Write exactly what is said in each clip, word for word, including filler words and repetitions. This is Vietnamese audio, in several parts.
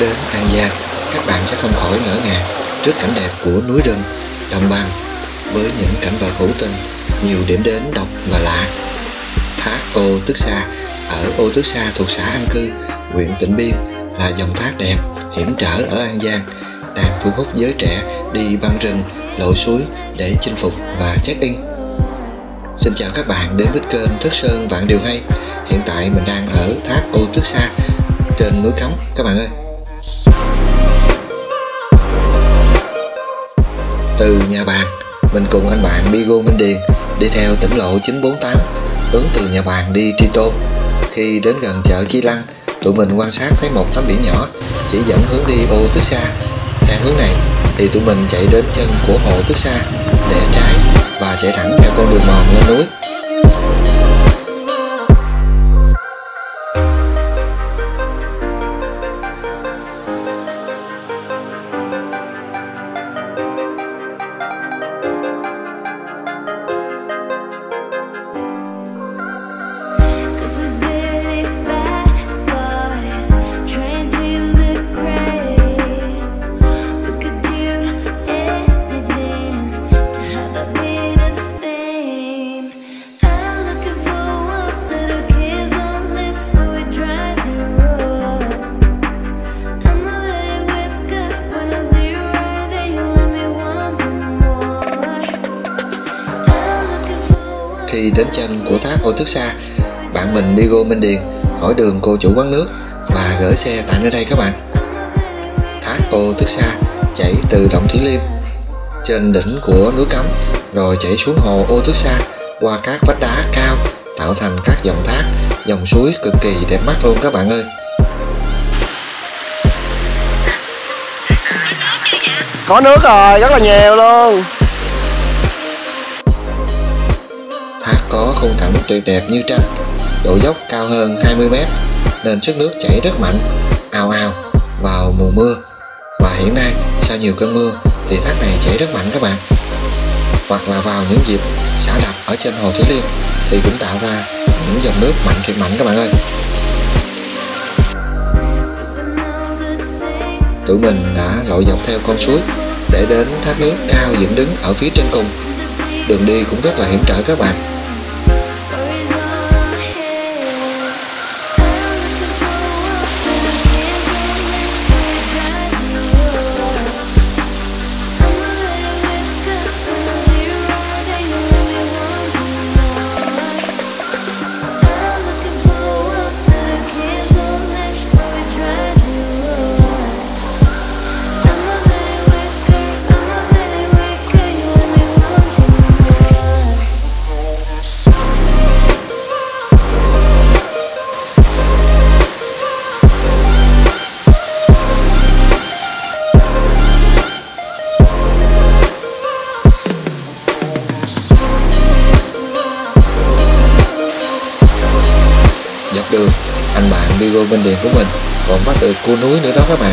đến An Giang, các bạn sẽ không khỏi ngỡ ngàng trước cảnh đẹp của núi rừng, đồng bằng với những cảnh vật hữu tình, nhiều điểm đến độc và lạ. Thác Ô Tức Sa ở Ô Tức Sa thuộc xã An Cư, huyện Tịnh Biên là dòng thác đẹp, hiểm trở ở An Giang, đang thu hút giới trẻ đi băng rừng, lội suối để chinh phục và check-in. Xin chào các bạn đến với kênh Thất Sơn Vạn Điều Hay. Hiện tại mình đang ở Thác Ô Tức Sa trên núi Cấm các bạn ơi. Từ nhà bàn, mình cùng anh bạn Bigo Minh Điền đi theo tỉnh lộ chín bốn tám hướng từ nhà bàn đi Tri Tôn. Khi đến gần chợ Chi Lăng, tụi mình quan sát thấy một tấm biển nhỏ chỉ dẫn hướng đi Ô Tức Sa. Theo hướng này thì tụi mình chạy đến chân của Hồ Tức Sa, để trái và chạy thẳng theo con đường mòn lên núi. Khi đến chân của Thác Ô Tức Sa, bạn mình Bigo Minh Điền hỏi đường cô chủ quán nước và gửi xe tại nơi đây các bạn. Thác Ô Tức Sa chảy từ động Thủy Liêm trên đỉnh của núi Cấm, rồi chảy xuống hồ Ô Tức Sa qua các vách đá cao tạo thành các dòng thác, dòng suối cực kỳ đẹp mắt luôn các bạn ơi. Có nước rồi, rất là nhiều luôn. Có khung cảnh tuyệt đẹp như tranh, độ dốc cao hơn hai mươi mét nên sức nước chảy rất mạnh, ào ào vào mùa mưa. Và hiện nay sau nhiều cơn mưa thì thác này chảy rất mạnh các bạn. Hoặc là vào những dịp xả đập ở trên hồ Thủy Liêm thì cũng tạo ra những dòng nước mạnh thiệt mạnh các bạn ơi. Tụi mình đã lội dọc theo con suối để đến thác nước cao dựng đứng ở phía trên cùng. Đường đi cũng rất là hiểm trở các bạn. Đường, anh bạn Bigo Minh Điền của mình còn bắt được cua núi nữa đó các bạn.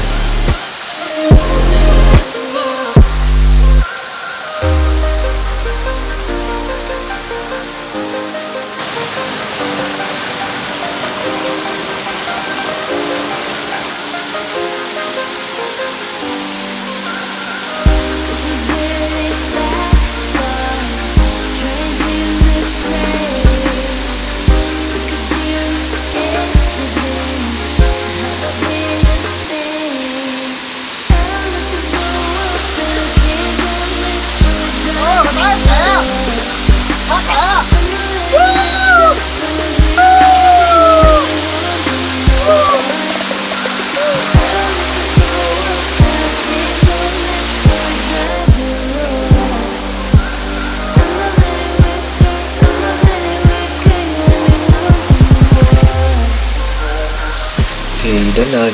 Khi đến nơi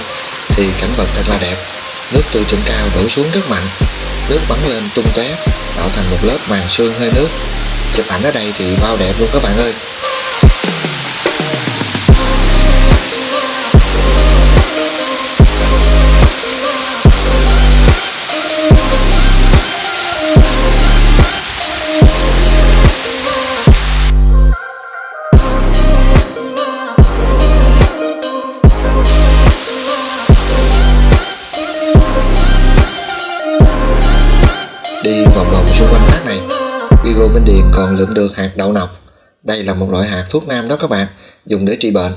thì cảnh vật thật là đẹp, nước từ trên cao đổ xuống rất mạnh, nước bắn lên tung tóe tạo thành một lớp màn sương hơi nước. Chụp ảnh ở đây thì bao đẹp luôn các bạn ơi. lượm được hạt đậu nọc. Đây là một loại hạt thuốc nam đó các bạn, dùng để trị bệnh.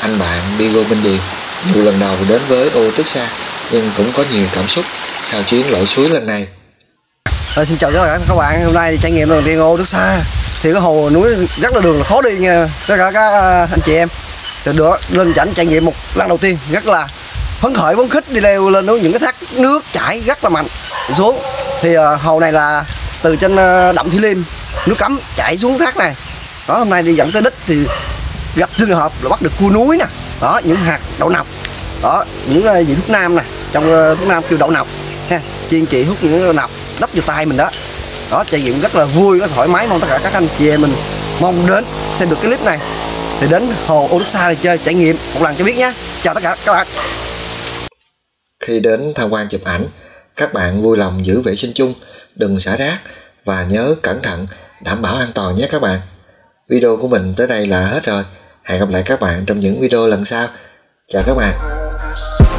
Anh bạn Bigo Minh Điền dù lần đầu đến với Ô Tức Sa nhưng cũng có nhiều cảm xúc sau chuyến lội suối lần này. À, xin chào các bạn, hôm nay trải nghiệm lần đầu tiên Ô Tức Sa. Thì cái hồ núi rất là đường là khó đi nha tất cả các anh chị em. Thì được lên cảnh trải nghiệm một lần đầu tiên rất là phấn khởi phấn khích, đi leo lên những cái thác nước chảy rất là mạnh xuống. Thì uh, hồ này là từ trên uh, đậm Thủy Liêm, Núi Cấm chảy xuống thác này. Đó, hôm nay đi dẫn tới đích thì gặp trường hợp là bắt được cua núi nè, đó những hạt đậu nọc, đó những uh, vị thuốc nam nè, trong uh, thuốc nam kêu đậu nọc, ha, chuyên trị hút những đậu nọc đắp vào tay mình đó. Đó trải nghiệm rất là vui, rất thoải mái, mong tất cả các anh chị em mình mong đến xem được cái clip này thì đến hồ Ô Tức Sa này chơi trải nghiệm một lần cho biết nhé. Chào tất cả các bạn. Khi đến tham quan chụp ảnh, các bạn vui lòng giữ vệ sinh chung, đừng xả rác và nhớ cẩn thận, đảm bảo an toàn nhé các bạn. Video của mình tới đây là hết rồi. Hẹn gặp lại các bạn trong những video lần sau. Chào các bạn.